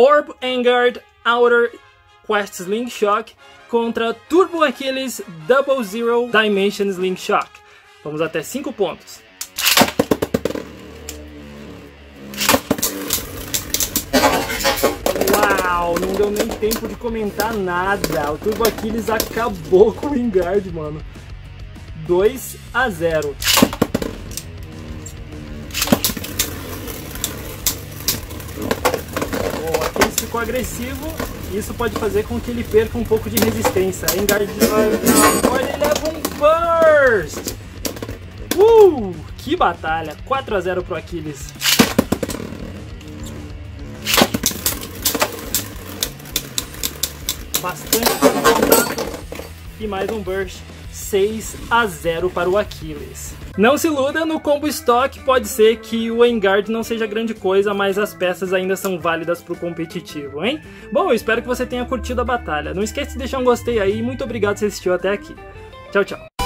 Orb Engaard, Outer Quest Slingshock contra Turbo Achilles, Double Zero Dimension Slingshock. Vamos até 5 pontos. Uau, não deu nem tempo de comentar nada. O Turbo Achilles acabou com o Engaard, mano. 2-0. Ficou agressivo, isso pode fazer com que ele perca um pouco de resistência. Engaard vai... Olha, ele leva um burst! Que batalha! 4-0 pro Achilles. Bastante contato e mais um burst. 6-0 para o Achilles. Não se iluda, no combo estoque pode ser que o Engaard não seja grande coisa, mas as peças ainda são válidas para o competitivo, hein? Bom, eu espero que você tenha curtido a batalha. Não esquece de deixar um gostei aí e muito obrigado se assistiu até aqui. Tchau, tchau.